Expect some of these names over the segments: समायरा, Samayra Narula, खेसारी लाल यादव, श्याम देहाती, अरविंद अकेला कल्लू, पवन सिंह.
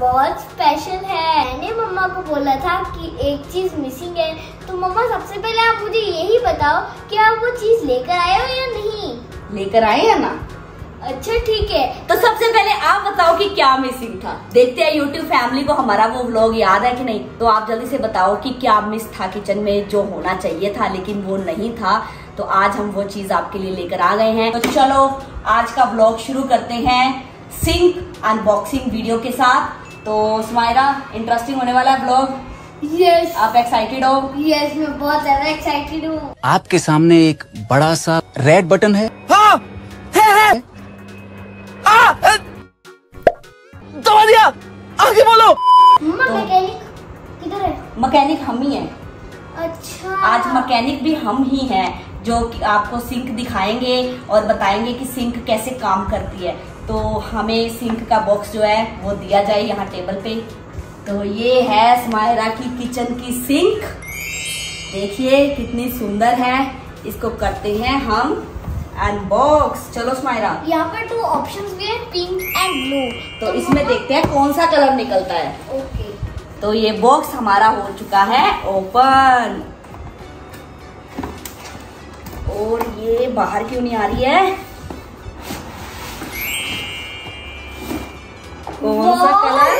बहुत स्पेशल है। मैंने मम्मा को बोला था कि एक चीज़ मिसिंग है, तो मम्मा सबसे पहले आप मुझे यही बताओ कि आप वो चीज़ लेकर आए हो या नहीं। लेकर आए हैं ना? अच्छा ठीक है, तो सबसे पहले आप बताओ कि क्या मिसिंग था। देखते हैं यूट्यूब फैमिली को हमारा वो व्लॉग याद है कि नहीं। तो आप जल्दी से बताओ कि क्या मिस था किचन में जो होना चाहिए था लेकिन वो नहीं था। तो आज हम वो चीज़ आपके लिए लेकर आ गए हैं। तो चलो आज का व्लॉग शुरू करते हैं सिंक अनबॉक्सिंग वीडियो के साथ। तो समायरा, इंटरेस्टिंग होने वाला है ब्लॉग। यस। आप एक्साइटेड हो? यस, मैं बहुत ज्यादा एक्साइटेड हूँ। आपके सामने एक बड़ा सा रेड बटन है, हाँ, है। दबा दिया। आगे बोलो। मम्मा तो, मैकेनिक किधर है? मैकेनिक हम ही है। अच्छा, आज मैकेनिक भी हम ही हैं जो आपको सिंक दिखाएंगे और बताएंगे कि सिंक कैसे काम करती है। तो हमें सिंक का बॉक्स जो है वो दिया जाए यहाँ टेबल पे। तो ये है समायरा की किचन की सिंक। देखिए कितनी सुंदर है। इसको करते हैं हम अनबॉक्स। चलो समायरा, यहाँ पर 2 ऑप्शंस भी हैं, पिंक एंड ब्लू। तो इसमें देखते हैं कौन सा कलर निकलता है। ओके, तो ये बॉक्स हमारा हो चुका है ओपन। और ये बाहर क्यों नहीं आ रही है? कौन सा colour?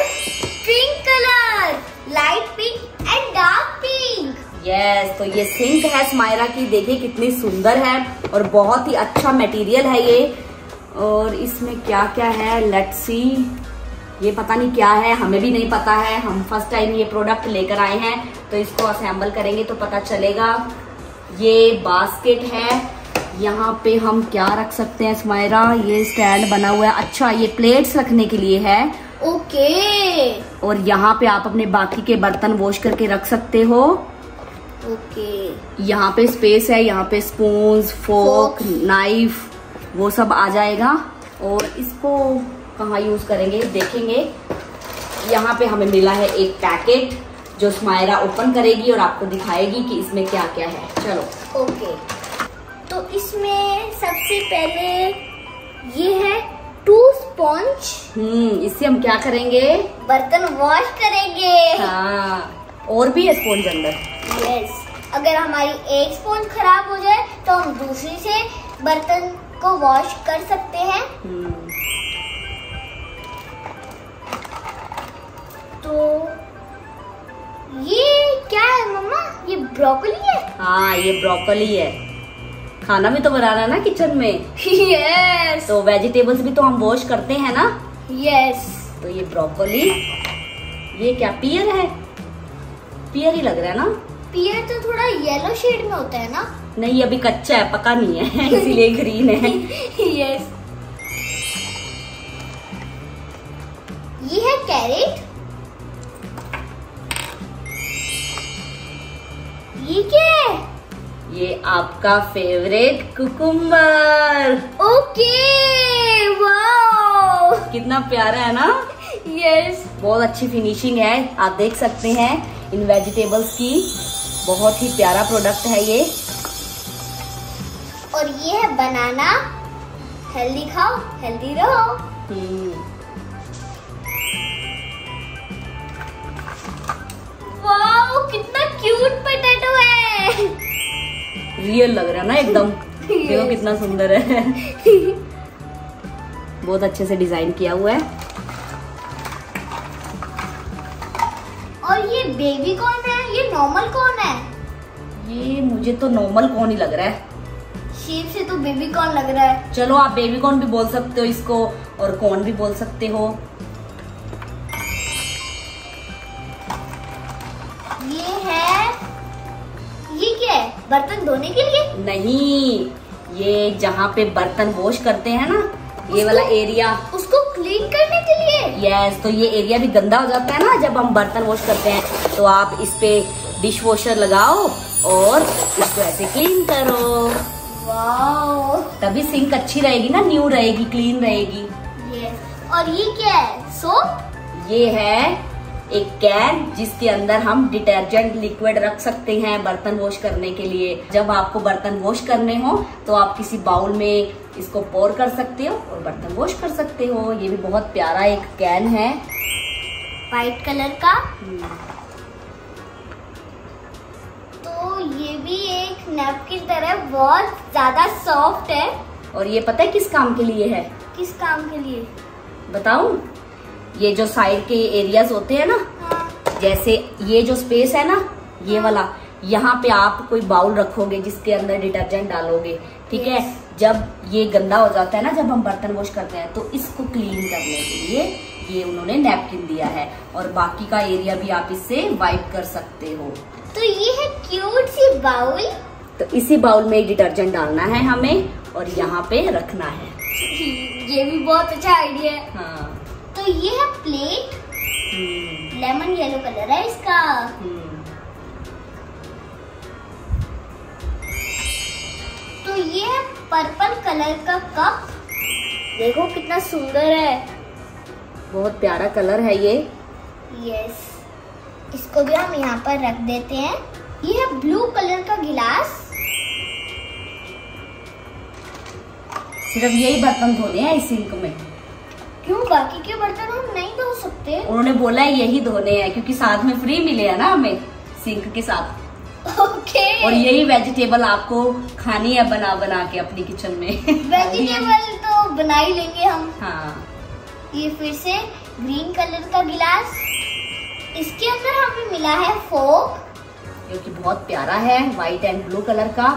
Pink colour, light pink and dark pink. Yes, तो ये सिंक है समायरा की। देखिए कितनी सुंदर है और बहुत ही अच्छा मटेरियल है ये। और इसमें क्या क्या है, लेट्स सी। ये पता नहीं क्या है, हमें भी नहीं पता है। हम फर्स्ट टाइम ये प्रोडक्ट लेकर आए हैं, तो इसको असेंबल करेंगे तो पता चलेगा। ये बास्केट है, यहाँ पे हम क्या रख सकते हैं समायरा? ये स्टैंड बना हुआ है। अच्छा, ये प्लेट्स रखने के लिए है। ओके। और यहाँ पे आप अपने बाकी के बर्तन वॉश करके रख सकते हो। ओके। यहाँ पे स्पेस है, यहाँ पे स्पून, फोर्क, नाइफ वो सब आ जाएगा। और इसको कहाँ यूज करेंगे देखेंगे। यहाँ पे हमें मिला है एक पैकेट जो समायरा ओपन करेगी और आपको दिखाएगी कि इसमें क्या क्या है। चलो। ओके, तो इसमें सबसे पहले ये है 2 स्पॉन्ज। इससे हम क्या करेंगे? बर्तन वॉश करेंगे। हाँ, और भी है स्पॉन्ज अंदर। यस, अगर हमारी एक स्पॉन्ज खराब हो जाए तो हम दूसरी से बर्तन को वॉश कर सकते हैं। तो ये क्या है मम्मा? ये ब्रोकली है। हाँ, ये ब्रोकली है। खाना भी तो बनाना है ना किचन में। यस। तो वेजिटेबल्स भी तो हम वॉश करते हैं ना। यस। तो ये ब्रोकोली, ये क्या पियर है? पियर ही लग रहा है ना। पियर तो थोड़ा येलो शेड में होता है ना। नहीं, अभी कच्चा है, पका नहीं है इसीलिए ग्रीन है। यस। ये है कैरेट। ये क्या है? ये आपका फेवरेट कुकुम्बर। ओके, वाओ, कितना प्यारा है ना। यस, बहुत अच्छी फिनिशिंग है। आप देख सकते हैं इन वेजिटेबल्स की। बहुत ही प्यारा प्रोडक्ट है ये। और ये है बनाना। हेल्दी खाओ, हेल्दी रहो। वाओ, कितना क्यूट पटेटो है। रियल लग रहा है ना एकदम। देखो कितना सुंदर है। बहुत अच्छे से डिजाइन किया हुआ है। और ये बेबी कॉर्न है। ये नॉर्मल कॉर्न है? ये मुझे तो नॉर्मल कॉर्न ही लग रहा है। शेप से तो बेबी कॉर्न लग रहा है। चलो, आप बेबी कॉर्न भी बोल सकते हो इसको और कॉर्न भी बोल सकते हो। ये है, ये क्या है? बर्तन धोने के लिए? नहीं, ये जहाँ पे बर्तन वॉश करते हैं ना, ये वाला एरिया, उसको क्लीन करने के लिए। यस, तो ये एरिया भी गंदा हो जाता है ना जब हम बर्तन वॉश करते हैं। तो आप इस पे डिश वॉशर लगाओ और इसको ऐसे क्लीन करो। वाओ, तभी सिंक अच्छी रहेगी ना, न्यू रहेगी, क्लीन रहेगी। यस। और ये क्या है? सोप। ये है एक कैन जिसके अंदर हम डिटर्जेंट लिक्विड रख सकते हैं बर्तन वॉश करने के लिए। जब आपको बर्तन वॉश करने हो तो आप किसी बाउल में इसको पोर कर सकते हो और बर्तन वॉश कर सकते हो। ये भी बहुत प्यारा एक कैन है। व्हाइट कलर का। तो ये भी एक नैप की तरह बहुत ज्यादा सॉफ्ट है। और ये पता है किस काम के लिए है? किस काम के लिए बताऊं? ये जो साइड के एरियाज होते हैं ना, हाँ। जैसे ये जो स्पेस है ना, ये वाला, यहाँ पे आप कोई बाउल रखोगे जिसके अंदर डिटर्जेंट डालोगे, ठीक है, जब ये गंदा हो जाता है ना, जब हम बर्तन वॉश करते हैं, तो इसको क्लीन करने के लिए ये उन्होंने नैपकिन दिया है। और बाकी का एरिया भी आप इससे वाइप कर सकते हो। तो ये है क्यूट सी बाउल। तो इसी बाउल में डिटर्जेंट डालना है हमें और यहाँ पे रखना है। ये भी बहुत अच्छा आइडिया है। हाँ। तो ये है प्लेट, लेमन येलो कलर है इसका। तो ये है पर्पल कलर का कप, देखो कितना सुंदर है, बहुत प्यारा कलर है ये। यस, इसको भी हम यहाँ पर रख देते हैं। ये है ब्लू कलर का गिलास। सिर्फ यही बर्तन धोने हैं इस सिंक में। क्यों? बाकी के बर्तन हम नहीं धो सकते? उन्होंने बोला है यही धोने हैं क्योंकि साथ में फ्री मिले है ना हमें सिंक के साथ। ओके। और यही वेजिटेबल आपको खानी है बना बना के अपनी किचन में। वेजिटेबल तो बना ही लेंगे हम। हाँ। ये फिर से ग्रीन कलर का गिलास, इसके अंदर हमें मिला है फोक जो कि बहुत प्यारा है, व्हाइट एंड ब्लू कलर का।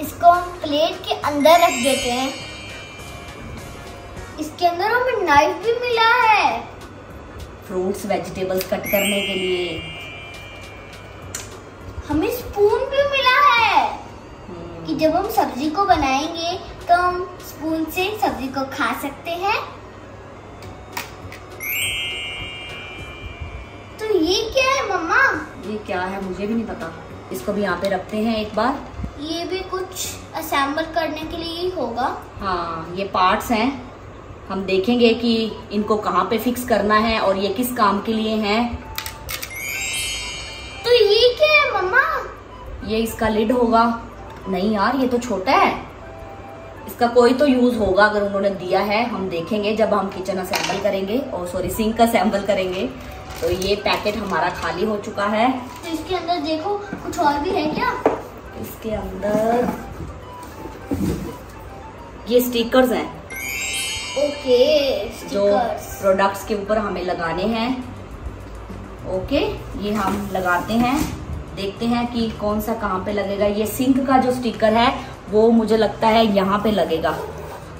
इसको हम प्लेट के अंदर रख देते हैं। इसके अंदर हमें नाइफ भी मिला है, फ्रूट्स वेजिटेबल्स कट करने के लिए। हमें स्पून भी मिला है कि जब हम सब्जी को बनाएंगे तो हम स्पून से सब्जी को खा सकते हैं। ये क्या है मम्मा? ये क्या है मुझे भी नहीं पता। इसको भी यहाँ पे रखते हैं एक बार। ये भी कुछ असेंबल करने के लिए ही होगा। हाँ, ये पार्ट्स हैं, हम देखेंगे कि इनको कहाँ पे फिक्स करना है और ये किस काम के लिए हैं। तो ये क्या है मम्मा? ये इसका लिड होगा। नहीं यार, ये तो छोटा है, इसका कोई तो यूज होगा अगर उन्होंने दिया है। हम देखेंगे जब हम किचन असेंबल करेंगे और सॉरी सिंक असेंबल करेंगे। तो ये पैकेट हमारा खाली हो चुका है। तो इसके अंदर देखो कुछ और भी है क्या? इसके अंदर ये स्टिकर्स हैं। ओके, स्टिकर्स जो प्रोडक्ट्स के ऊपर हमें लगाने हैं। ओके, ये हम लगाते हैं, देखते हैं कि कौन सा कहाँ पे लगेगा। ये सिंक का जो स्टिकर है वो मुझे लगता है यहाँ पे लगेगा,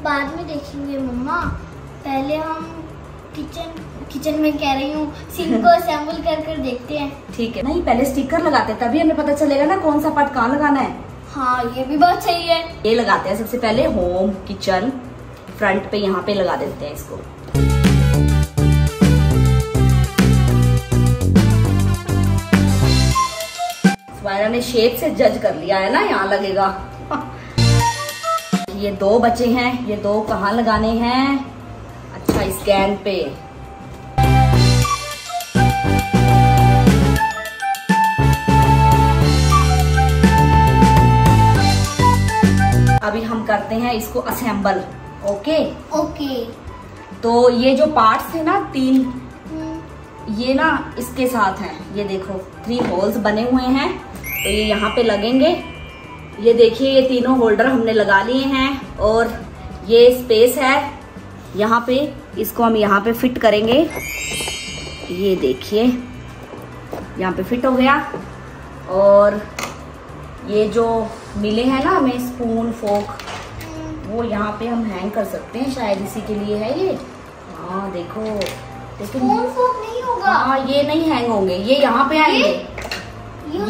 बाद में देखेंगे मम्मा। पहले हम किचन में कह रही हूँ सिंक को असेंबल कर देखते हैं। ठीक है। नहीं, पहले स्टिकर लगाते हैं तभी हमें पता चलेगा ना कौन सा पार्ट कहाँ लगाना है। हाँ, ये भी बात सही है। ये लगाते हैं सबसे पहले होम किचन फ्रंट पे, यहाँ पे लगा देते हैं इसको। समायरा ने शेप से जज कर लिया है ना, यहाँ लगेगा। ये दो बचे हैं, ये दो कहाँ लगाने हैं? अच्छा, स्कैन पे। अभी हम करते हैं इसको असेंबल। Okay okay. तो ये जो पार्ट्स है ना, तीन ये ना इसके साथ हैं। ये देखो 3 होल्स बने हुए हैं, तो ये यहाँ पे लगेंगे। ये देखिए, ये तीनों होल्डर हमने लगा लिए हैं और ये स्पेस है यहाँ पे, इसको हम यहाँ पे फिट करेंगे। ये देखिए, यहाँ पे फिट हो गया। और ये जो मिले हैं ना हमें स्पून फोक, वो यहाँ पे हम हैंग कर सकते हैं, शायद इसी के लिए है ये। हाँ देखो, स्पून फोक नहीं होगा। हाँ, ये नहीं हैंग होंगे, ये यहाँ पे आएंगे।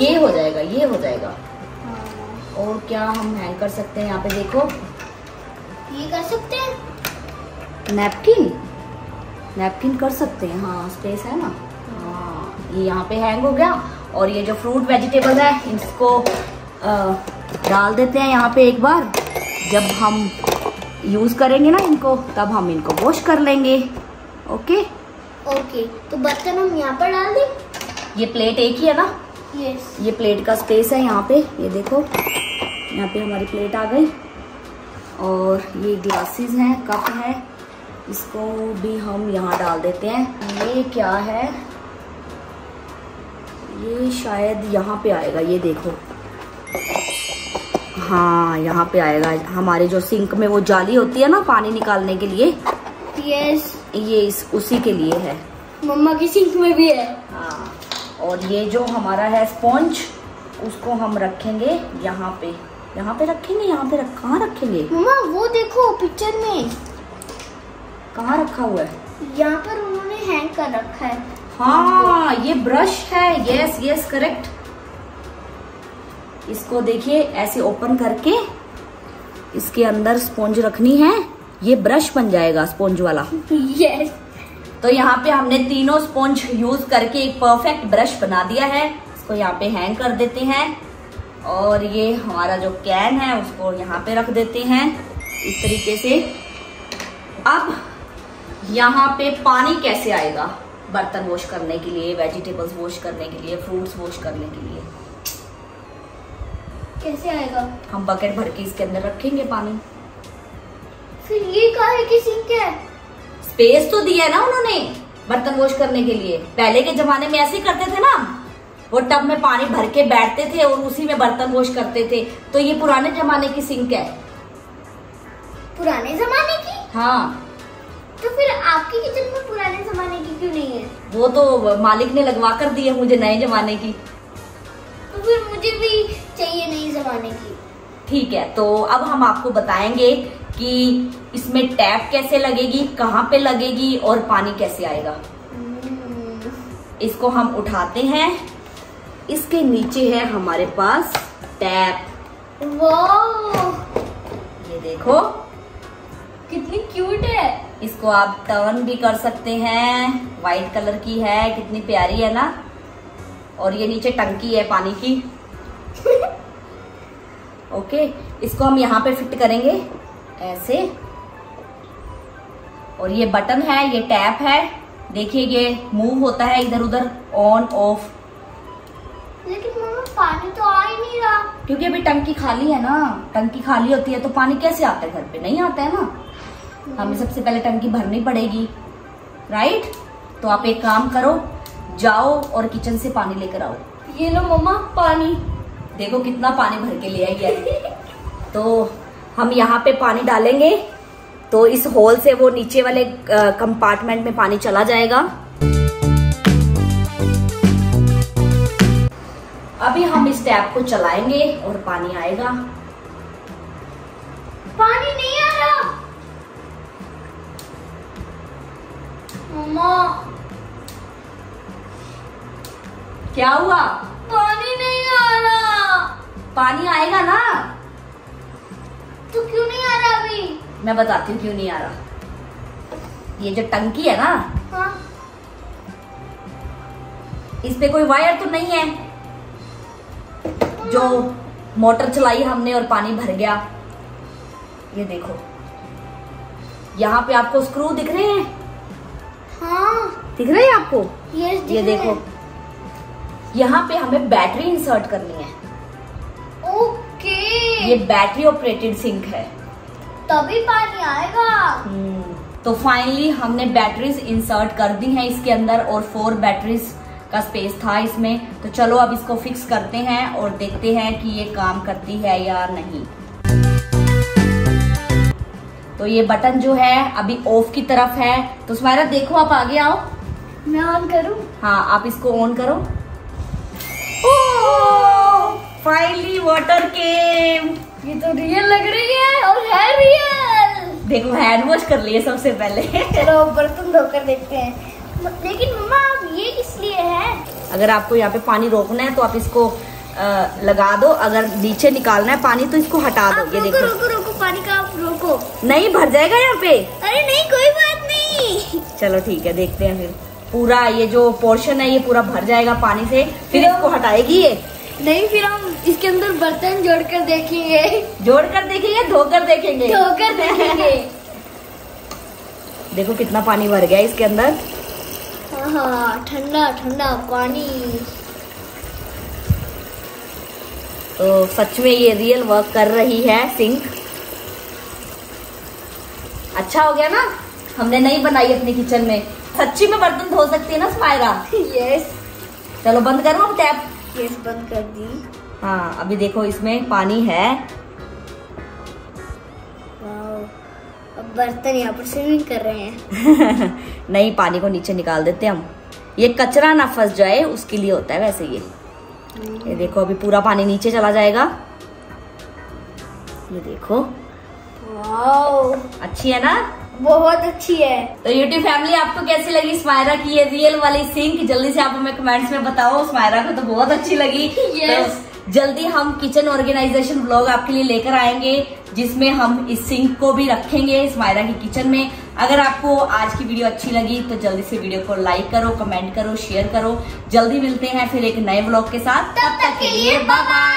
ये हो जाएगा, ये हो जाएगा। और क्या हम हैंग कर सकते हैं यहाँ पे? देखो, ये कर सकते हैं नैपकिन कर सकते हैं। हाँ, स्पेस है ना। हाँ, ये यहाँ पे हैंग हो गया। और ये जो फ्रूट वेजिटेबल है इसको डाल देते हैं यहाँ पे एक बार। जब हम यूज करेंगे ना इनको, तब हम इनको वॉश कर लेंगे। Okay okay. तो बर्तन हम यहाँ पर डाल दें। ये प्लेट एक ही है ना? यस। ये प्लेट का स्पेस है यहाँ पे। ये देखो, यहाँ पे हमारी प्लेट आ गई। और ये ग्लासेस हैं, कप है। इसको भी हम यहाँ डाल देते हैं। ये क्या है, ये शायद यहाँ पे आएगा, ये देखो, हाँ यहाँ पे आएगा। हमारे जो सिंक में वो जाली होती है ना पानी निकालने के लिए, यस, ये इस उसी के लिए है। मम्मा की सिंक में भी है। हाँ, और ये जो हमारा है स्पॉन्ज, उसको हम रखेंगे यहाँ पे, यहाँ पे रखेंगे, यहाँ पे कहाँ रखेंगे मम्मा? वो देखो पिक्चर में कहाँ रखा हुआ है, यहाँ पर उन्होंने हैंग कर रखा है। हाँ, ये ब्रश है, यस यस करेक्ट। इसको देखिए ऐसे ओपन करके इसके अंदर स्पॉन्ज रखनी है, ये ब्रश बन जाएगा स्पॉन्ज वाला। यस, तो यहाँ पे हमने तीनों स्पॉन्ज यूज करके एक परफेक्ट ब्रश बना दिया है। इसको यहाँ पे हैंग कर देते हैं और ये हमारा जो कैन है उसको यहाँ पे रख देते हैं इस तरीके से। अब यहाँ पे पानी कैसे आएगा बर्तन वॉश करने के लिए, वेजिटेबल्स वॉश करने के लिए, फ्रूट्स वॉश करने के लिए कैसे आएगा? हम बकेट भर के इसके अंदर रखेंगे पानी। फिर ये काहे की सिंक है? स्पेस तो दिया है ना उन्होंने बर्तन वॉश करने के लिए। पहले के जमाने में ऐसे करते थे ना, वो टब में पानी भर के बैठते थे और उसी में बर्तन वॉश करते थे। तो ये पुराने जमाने की सिंक है। पुराने जमाने की? हाँ। तो फिर आपके किचन में पुराने जमाने की क्यों नहीं है? वो तो मालिक ने लगवा कर दी है मुझे नए जमाने की। तो फिर मुझे भी चाहिए नए जमाने की। ठीक है, तो अब हम आपको बताएंगे कि इसमें टैप कैसे लगेगी, कहाँ पे लगेगी और पानी कैसे आएगा। इसको हम उठाते हैं, इसके नीचे है हमारे पास टैप। वाह, ये देखो कितनी क्यूट है। इसको आप टर्न भी कर सकते हैं, वाइट कलर की है, कितनी प्यारी है ना। और ये नीचे टंकी है पानी की। ओके, इसको हम यहाँ पे फिट करेंगे ऐसे। और ये बटन है, ये टैप है, देखिए ये मूव होता है इधर उधर, ऑन ऑफ। लेकिन मम्मा पानी तो आ ही नहीं रहा क्योंकि अभी टंकी खाली है ना। टंकी खाली होती है तो पानी कैसे आता है? घर पे नहीं आता है ना, हमें सबसे पहले टंकी भरनी पड़ेगी, राइट। तो आप एक काम करो, जाओ और किचन से पानी लेकर आओ। ये लो मम्मा पानी, देखो कितना पानी भर के ले आई है। तो हम यहाँ पे पानी डालेंगे तो इस होल से वो नीचे वाले कंपार्टमेंट में पानी चला जाएगा। अभी हम इस टैप को चलाएंगे और पानी आएगा। पानी नहीं आ रहा मम्मा, क्या हुआ? पानी नहीं आ रहा। पानी आएगा ना। तो क्यों नहीं आ रहा? अभी मैं बताती हूँ क्यों नहीं आ रहा। ये जो टंकी है ना, हाँ, इस पे कोई वायर तो नहीं है। जो मोटर चलाई हमने और पानी भर गया, ये देखो यहाँ पे आपको स्क्रू दिख रहे हैं। हाँ, दिख रहे हैं आपको? यस, ये देखो यहाँ पे हमें बैटरी इंसर्ट करनी है। ओके, ये बैटरी ऑपरेटेड सिंक है, तभी पानी आएगा। तो फाइनली हमने बैटरीज इंसर्ट कर दी हैं इसके अंदर, और 4 बैटरीज का स्पेस था इसमें। तो चलो अब इसको फिक्स करते हैं और देखते हैं कि ये काम करती है या नहीं। तो ये बटन जो है अभी ऑफ की तरफ है। तो सुमैरा देखो, आप आगे आओ। मैं ऑन करूं? हाँ, आप इसको ऑन करो। Finally water came. ये तो रियल लग रही है और है रियल। देखो हैंड वॉश कर लिए सबसे पहले। चलो बर्तन धोकर देखते हैं। लेकिन मम्मा ये इसलिए है, अगर आपको यहाँ पे पानी रोकना है तो आप इसको लगा दो, अगर नीचे निकालना है पानी तो इसको हटा दो। ये देखो, रोको रोको पानी का, आप रोको, नहीं भर जाएगा यहाँ पे। अरे नहीं, कोई बात नहीं। चलो ठीक है, देखते हैं फिर। पूरा ये जो पोर्शन है ये पूरा भर जाएगा पानी से, फिर इसको हटाएगी ये। नहीं, फिर हम इसके अंदर बर्तन जोड़ कर देखेंगे। जोड़ कर देखेंगे, धोकर देखेंगे। धोकर देखेंगे। देखो कितना पानी भर गया इसके अंदर। हाँ, ठंडा ठंडा पानी। तो सच में ये रियल वर्क कर रही है सिंक। अच्छा हो गया ना? हमने नहीं बनाई अपने किचन में। सच्ची में बर्तन धो सकती है ना समायरा? यस। चलो बंद करो हम टैप। यस बंद कर दी। हाँ अभी देखो इसमें पानी है। अब बर्तन यहाँ पर स्विमिंग कर रहे हैं। नहीं पानी को नीचे निकाल देते हम, ये कचरा ना फंस जाए उसके लिए होता है वैसे ये देखो अभी पूरा पानी नीचे चला जाएगा। ये देखो वाओ, अच्छी है ना? बहुत अच्छी है। तो YouTube फैमिली आपको कैसी लगी समायरा की ये रियल वाली सिंक? जल्दी से आप हमें कमेंट्स में बताओ। समायरा को तो बहुत अच्छी लगी। यस। तो जल्दी हम किचन ऑर्गेनाइजेशन ब्लॉग आपके लिए लेकर आएंगे जिसमें हम इस सिंक को भी रखेंगे समायरा की किचन में। अगर आपको आज की वीडियो अच्छी लगी तो जल्दी से वीडियो को लाइक करो, कमेंट करो, शेयर करो। जल्दी मिलते हैं फिर एक नए ब्लॉग के साथ, तब तक के लिए बाय बाय।